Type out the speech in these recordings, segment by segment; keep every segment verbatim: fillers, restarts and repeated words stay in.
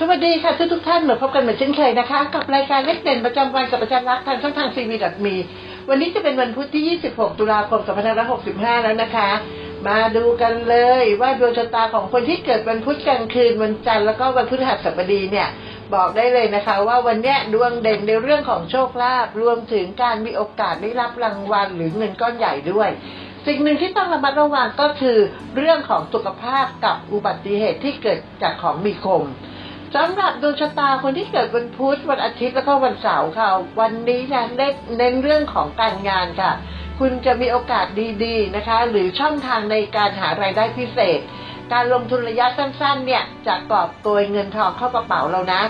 สวัสดีค่ะทุกท่านมาพบกันเหมือนเช่นเคยนะคะกับรายการเล็กเด่นประจำวันกับอาจารย์รักทางช่องทาง ซี วี ดอท มี วันนี้จะเป็นวันพุธที่ยี่สิบหกตุลาคมสองพันห้าร้อยหกสิบห้าแล้วนะคะมาดูกันเลยว่าดวงชะตาของคนที่เกิดวันพุธกลางคืนวันจันทร์แล้วก็วันพฤหัสบดีเนี่ยบอกได้เลยนะคะว่าวันนี้ดวงเด่นในเรื่องของโชคลาภรวมถึงการมีโอกาสได้รับรางวัลหรือเงินก้อนใหญ่ด้วยสิ่งหนึ่งที่ต้องระมัดระวังก็คือเรื่องของสุขภาพกับอุบัติเหตุที่เกิดจากของมีคมสำหรับดวงชะตาคนที่เกิดวันพุธวันอาทิตย์แล้วก็วันเสาร์ค่ะวันนี้นะเน้นเรื่องของการงานค่ะคุณจะมีโอกาสดีๆนะคะหรือช่องทางในการหารายได้พิเศษการลงทุนระยะสั้นๆเนี่ยจะกอบโกยเงินทองเข้ากระเป๋าเรานะ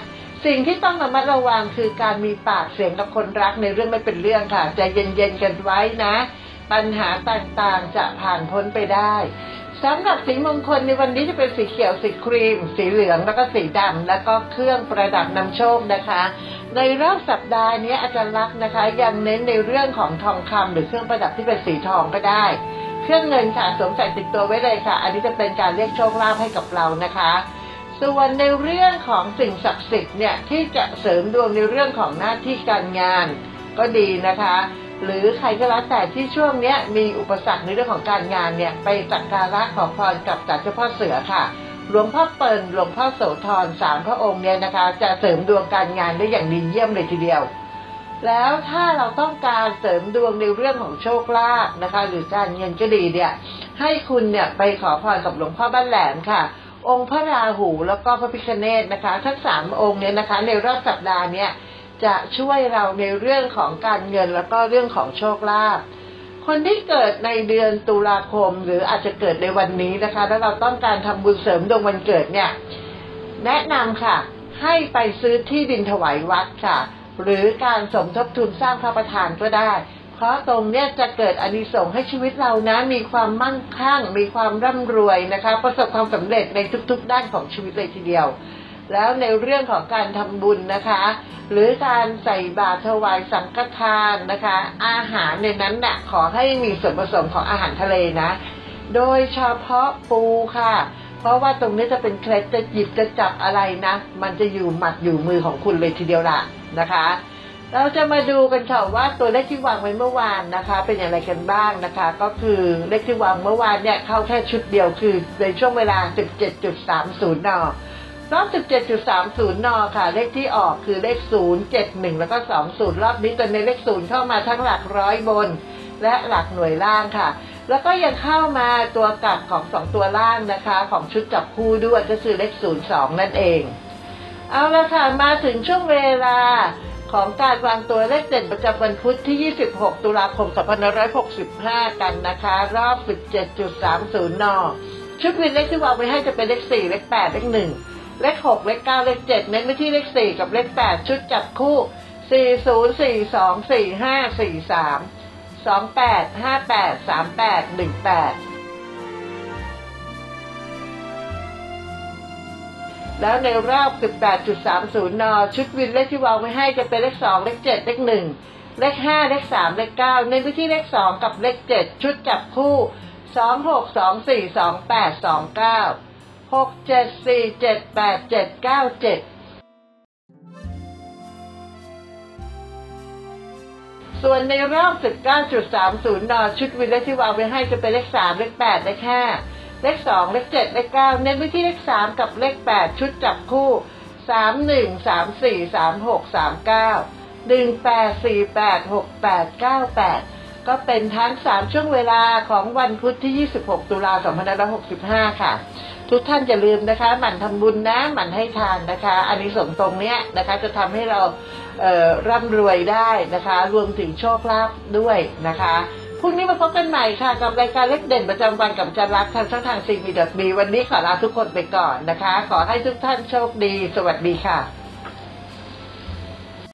สิ่งที่ต้องระมัดระวังคือการมีปากเสียงกับคนรักในเรื่องไม่เป็นเรื่องค่ะใจเย็นๆกันไว้นะปัญหาต่างๆจะผ่านพ้นไปได้สำหรับสีมงคลในวันนี้จะเป็นสีเขียวสีครีมสีเหลืองแล้วก็สีดำแล้วก็เครื่องประดับนำโชคนะคะในรอบสัปดาห์นี้อาจารย์ลักษณ์นะคะยังเน้นในเรื่องของทองคำหรือเครื่องประดับที่เป็นสีทองก็ได้เครื่องเงินค่ะสวมใส่ติดตัวไว้เลยค่ะอันนี้จะเป็นการเรียกโชคลาภให้กับเรานะคะส่วนในเรื่องของสิ่งศักดิ์สิทธิ์เนี่ยที่จะเสริมดวงในเรื่องของหน้าที่การงานก็ดีนะคะหรือใครก็แล้วแต่ที่ช่วงนี้มีอุปสรรคในเรื่องของการงานเนี่ยไปสักการะขอพรกับศาลเจ้าพ่อเสือค่ะหลวงพ่อเปิ่นหลวงพ่อโสธรสามพระองค์เนี่ยนะคะจะเสริมดวงการงานได้อย่างดีเยี่ยมเลยทีเดียวแล้วถ้าเราต้องการเสริมดวงในเรื่องของโชคลาภนะคะหรือการเงินก็ดีเนี่ยให้คุณเนี่ยไปขอพรกับหลวงพ่อบ้านแหลมค่ะองค์พระราหูแล้วก็พระพิฆเนศนะคะทั้งสามองค์เนี่ยนะคะในรอบสัปดาห์เนี่ยจะช่วยเราในเรื่องของการเงินแล้วก็เรื่องของโชคลาภคนที่เกิดในเดือนตุลาคมหรืออาจจะเกิดในวันนี้นะคะถ้าเราต้องการทำบุญเสริมดวงวันเกิดเนี่ยแนะนำค่ะให้ไปซื้อที่ดินถวายวัดค่ะหรือการสมทบทุนสร้างพระประธานก็ได้เพราะตรงเนี้ยจะเกิดอานิสงส์ให้ชีวิตเรานะมีความมั่งคั่งมีความร่ำรวยนะคะประสบความสำเร็จในทุกๆด้านของชีวิตเลยทีเดียวแล้วในเรื่องของการทำบุญนะคะหรือการใส่บาตรถวายสังฆทานนะคะอาหารในนั้นน่ะขอให้มีส่วนผสมของอาหารทะเลนะโดยเฉพาะปูค่ะเพราะว่าตรงนี้จะเป็นเคล็ดจะหยิบจะจับอะไรนะมันจะอยู่หมัดอยู่มือของคุณเลยทีเดียวละนะคะเราจะมาดูกันค่ะว่าตัวเลขที่วางไว้เมื่อวานนะคะเป็นอย่างไรกันบ้างนะคะก็คือเลขที่วางเมื่อวานเนี่ยเข้าแค่ชุดเดียวคือในช่วงเวลา สิบเจ็ดจุดสามศูนย์ นรอบ สิบเจ็ดจุดสามศูนย์ นค่ะเลขที่ออกคือเลขศูนย์ เจ็ด หนึ่งแล้วก็สองศูนย์รอบนี้เป็นเลขศูนย์เข้ามาทั้งหลักร้อยบนและหลักหน่วยล่างค่ะแล้วก็ยังเข้ามาตัวกลับของสองตัวล่างนะคะของชุดจับคู่ด้วยก็คือเลขศูนย์ สองนั่นเองเอาละค่ะมาถึงช่วงเวลาของการวางตัวเลขเด่นประจำวันพุธที่ยี่สิบหกตุลาคมสองพันห้าร้อยหกสิบห้ากันนะคะรอบ สิบเจ็ดจุดสามศูนย์ นชุดวินเลขที่วางไว้ให้จะเป็นเลขสี่เลขแปดเลขหนึ่งเลขหกเลขเก้าเลขเจ็ดเน้นไปที่เลขสี่กับเลขแปดชุดจับคู่สี่ ศูนย์ สี่ สอง สี่ ห้า สี่ สาม สอง แปด ห้า แปด สาม แปด หนึ่ง แปดแล้วในรอบ สิบแปดจุดสามศูนย์ นชุดวินเลขที่วางไว้ให้จะเป็นเลขสองเลขเจ็ดเลขหนึ่งเลขห้าเลขสามเลขเก้าเน้นไปที่เลขสองกับเลขเจ็ดชุดจับคู่สอง หก สอง สี่ สอง แปด สอง เก้าหก เจ็ด สี่ เจ็ด แปด เจ็ด เก้า เจ็ดส่วนในรอบ สิบเก้าจุดสามศูนย์ นชุดวินเลขที่วางไว้ให้จะเป็นเลขสามเลขแปดเลขห้าเลขสองเลขเจ็ดเลขเก้าเน้นไปที่เลขสามกับเลขแปดชุดจับคู่สาม หนึ่ง สาม สี่ สาม หก สาม เก้า หนึ่ง แปด สี่ แปด หก แปด เก้า แปดก็เป็นทั้งสามช่วงเวลาของวันพุธที่ยี่สิบหกตุลาคมสองพันห้าร้อยหกสิบห้าค่ะทุกท่านอย่าลืมนะคะหมั่นทำบุญนะหมั่นให้ทานนะคะอานิสงส์ตรงเนี้ยนะคะจะทำให้เราเอ่อร่ำรวยได้นะคะรวมถึงโชคลาภด้วยนะคะพรุ่งนี้มาพบกันใหม่ค่ะกับรายการเล็กเด่นประจำวันกับอาจารย์รักทางช่องทาง ซี วี ดอท มี วันนี้ขอลาทุกคนไปก่อนนะคะขอให้ทุกท่านโชคดีสวัสดีค่ะ